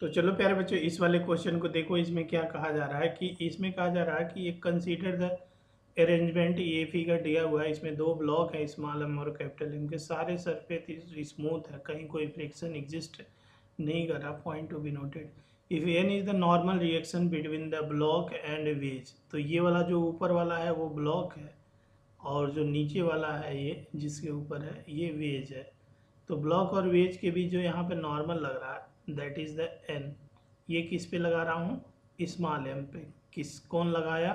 तो चलो प्यारे बच्चों, इस वाले क्वेश्चन को देखो। इसमें क्या कहा जा रहा है कि इसमें कहा जा रहा है कि एक कंसीडर द अरेंजमेंट EFE का दिया हुआ है। इसमें दो ब्लॉक है, स्मॉल एम और कैपिटल एम के, सारे सरफेस स्मूथ है, कहीं कोई फ्रिक्शन एग्जिस्ट नहीं कर रहा। Point to be noted if N is the normal reaction between the block and wedge. तो ये वाला जो ऊपर वाला है वो ब्लॉक है और जो नीचे वाला है ये जिसके ऊपर है ये वेज है। तो ब्लॉक और वेज के बीच जो यहाँ पे नॉर्मल लग रहा है दैट इज़ द एन, ये किस पे लगा रहा हूँ? स्मॉल एम पे। किस कौन लगाया?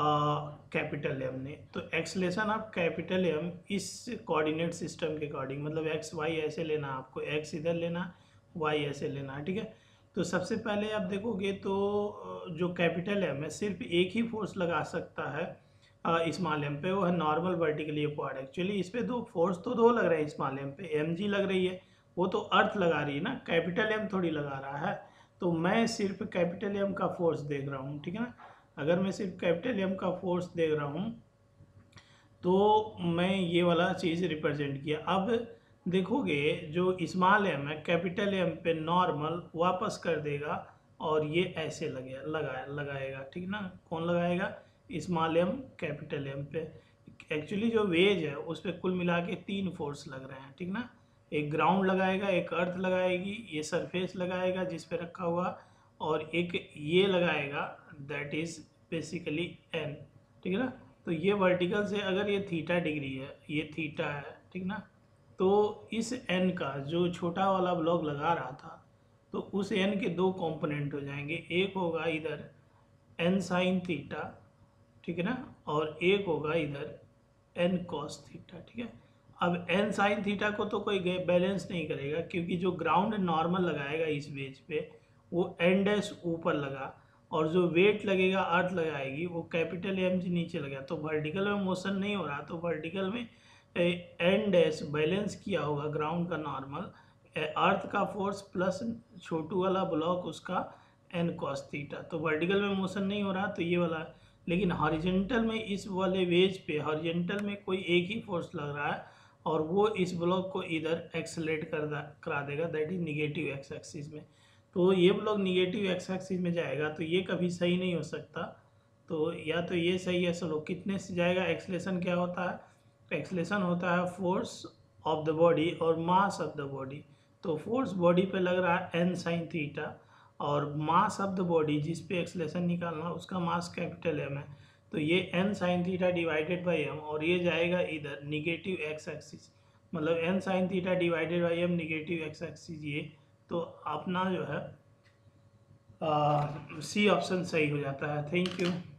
कैपिटल एम ने। तो एक्सलेशन ऑफ कैपिटल एम इस कोऑर्डिनेट सिस्टम के अकॉर्डिंग, मतलब एक्स वाई ऐसे लेना, आपको एक्स इधर लेना वाई ऐसे लेना, ठीक है। तो सबसे पहले आप देखोगे तो जो कैपिटल एम है सिर्फ एक ही फोर्स लगा सकता है स्मॉल एम पे, वो है नॉर्मल वर्टिकली अपवर्ड। एक्चुअली इस पे दो फोर्स तो दो लग रहे हैं स्मॉल एम पे, mg लग रही है, वो तो अर्थ लगा रही है ना, कैपिटल एम थोड़ी लगा रहा है। तो मैं सिर्फ कैपिटल एम का फोर्स देख रहा हूँ, ठीक है ना। अगर मैं सिर्फ कैपिटल एम का फोर्स देख रहा हूँ तो मैं ये वाला चीज़ रिप्रेजेंट किया। अब देखोगे जो स्मॉल एम है कैपिटल एम पे नॉर्मल वापस कर देगा और ये ऐसे लगाएगा, ठीक ना। कौन लगाएगा? स्मॉल एम कैपिटल एम पे। एक्चुअली जो वेज है उस पे कुल मिला के तीन फोर्स लग रहे हैं, ठीक ना। एक ग्राउंड लगाएगा, एक अर्थ लगाएगी, ये सरफेस लगाएगा जिस पे रखा हुआ, और एक ये लगाएगा दैट इज़ बेसिकली एन, ठीक ना। तो ये वर्टिकल से अगर ये थीटा डिग्री है, ये थीटा है, ठीक ना। तो इस एन का जो छोटा वाला ब्लॉक लगा रहा था तो उस एन के दो कंपोनेंट हो जाएंगे, एक होगा इधर एन साइन थीटा, ठीक है ना, और एक होगा इधर एन कॉस थीटा, ठीक है। अब एन साइन थीटा को तो कोई बैलेंस नहीं करेगा क्योंकि जो ग्राउंड नॉर्मल लगाएगा इस वेज पे वो एन डैश ऊपर लगा और जो वेट लगेगा अर्थ लगाएगी वो कैपिटल एम से नीचे लगा। तो वर्टिकल में मोशन नहीं हो रहा, तो वर्टिकल में एन डैश बैलेंस किया होगा ग्राउंड का नॉर्मल, अर्थ का फोर्स प्लस छोटू वाला ब्लॉक उसका एन कॉस थीटा। तो वर्टिकल में मोशन नहीं हो रहा तो ये वाला, लेकिन हॉरिजेंटल में इस वाले वेज पे हॉरिजेंटल में कोई एक ही फोर्स लग रहा है और वो इस ब्लॉक को इधर एक्सेलरेट करा देगा that is negative X axis में। तो ये ब्लॉक निगेटिव एक्स एक्सिस में जाएगा तो ये कभी सही नहीं हो सकता। तो या तो ये सही है, चलो कितने से जाएगा? एक्सलेशन क्या होता है? एक्सलेशन होता है फोर्स ऑफ द बॉडी और मास ऑफ द बॉडी। तो फोर्स बॉडी पे लग रहा है एन साइन थीटा और मास ऑफ द बॉडी जिस पे एक्सलेशन निकालना उसका मास कैपिटल एम है। तो ये N sine theta divided by M और ये जाएगा इधर निगेटिव एक्स एक्सिस, मतलब N sine theta divided by M negative X axis. ये तो अपना जो है सी ऑप्शन सही हो जाता है। Thank you.